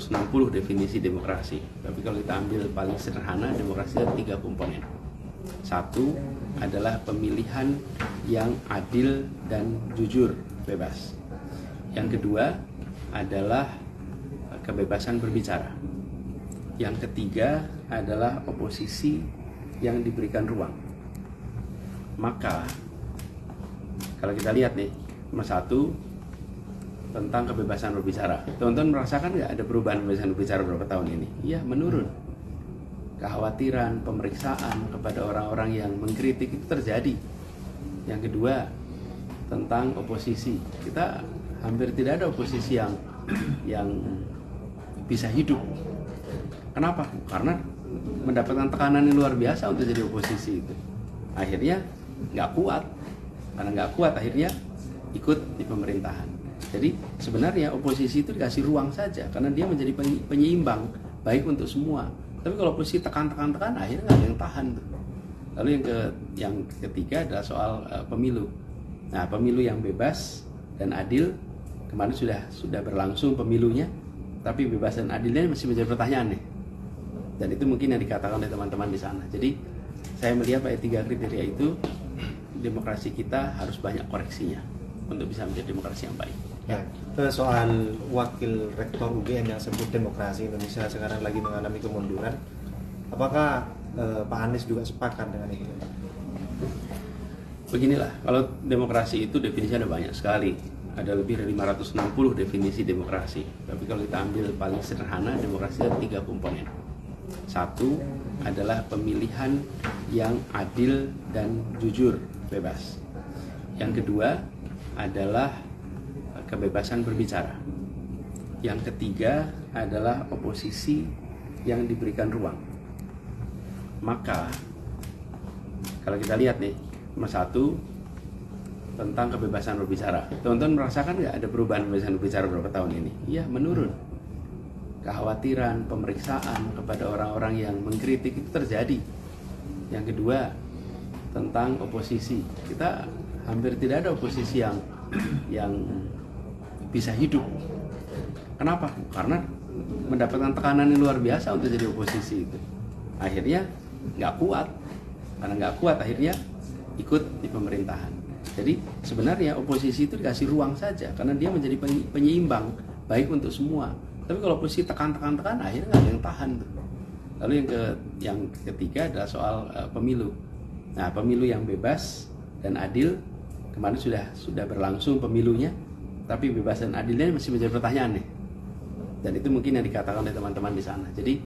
160 definisi demokrasi. Tapi kalau kita ambil paling sederhana, demokrasi ada 3 komponen. Satu adalah pemilihan yang adil dan jujur, bebas. Yang kedua adalah kebebasan berbicara. Yang ketiga adalah oposisi yang diberikan ruang. Maka kalau kita lihat nih, nomor 1 tentang kebebasan berbicara. Teman-teman merasakan nggak ada perubahan kebebasan berbicara berapa tahun ini? Iya, menurun. Kekhawatiran, pemeriksaan kepada orang-orang yang mengkritik itu terjadi. Yang kedua, tentang oposisi. Kita hampir tidak ada oposisi yang bisa hidup. Kenapa? Karena mendapatkan tekanan yang luar biasa untuk jadi oposisi itu. Akhirnya nggak kuat. Karena nggak kuat, akhirnya ikut di pemerintahan. Jadi sebenarnya oposisi itu dikasih ruang saja, karena dia menjadi penyeimbang, baik untuk semua. Tapi kalau posisi tekan-tekan, akhirnya nggak ada yang tahan. Lalu yang ketiga adalah soal pemilu. Nah, pemilu yang bebas dan adil, kemarin sudah berlangsung pemilunya, tapi bebas dan adilnya masih menjadi pertanyaan nih. Dan itu mungkin yang dikatakan oleh teman-teman di sana. Jadi saya melihat pada 3 kriteria itu, demokrasi kita harus banyak koreksinya untuk bisa menjadi demokrasi yang baik. Ya, soal wakil rektor UGM yang sebut demokrasi Indonesia sekarang lagi mengalami kemunduran, apakah Pak Anies juga sepakat dengan itu? Beginilah, kalau demokrasi itu definisinya ada banyak sekali, ada lebih dari 560 definisi demokrasi. Tapi kalau kita ambil paling sederhana, demokrasi ada 3 komponen. Satu adalah pemilihan yang adil dan jujur, bebas. Yang kedua adalah kebebasan berbicara. Yang ketiga adalah oposisi yang diberikan ruang. Maka kalau kita lihat nih, nomor 1 tentang kebebasan berbicara. Teman-teman merasakan nggak ada perubahan kebebasan berbicara berapa tahun ini? Iya, menurun. Kekhawatiran, pemeriksaan kepada orang-orang yang mengkritik itu terjadi. Yang kedua tentang oposisi. Kita hampir tidak ada oposisi yang bisa hidup. Kenapa? Karena mendapatkan tekanan yang luar biasa untuk jadi oposisi itu. Akhirnya nggak kuat. Karena nggak kuat, akhirnya ikut di pemerintahan. Jadi sebenarnya oposisi itu dikasih ruang saja, karena dia menjadi penyeimbang, baik untuk semua. Tapi kalau posisi tekan-tekan, akhirnya nggak ada yang tahan. Lalu yang ketiga adalah soal pemilu. Nah, pemilu yang bebas dan adil, kemarin sudah berlangsung pemilunya, tapi bebas dan adilnya masih menjadi pertanyaan nih. Dan itu mungkin yang dikatakan oleh teman-teman di sana. Jadi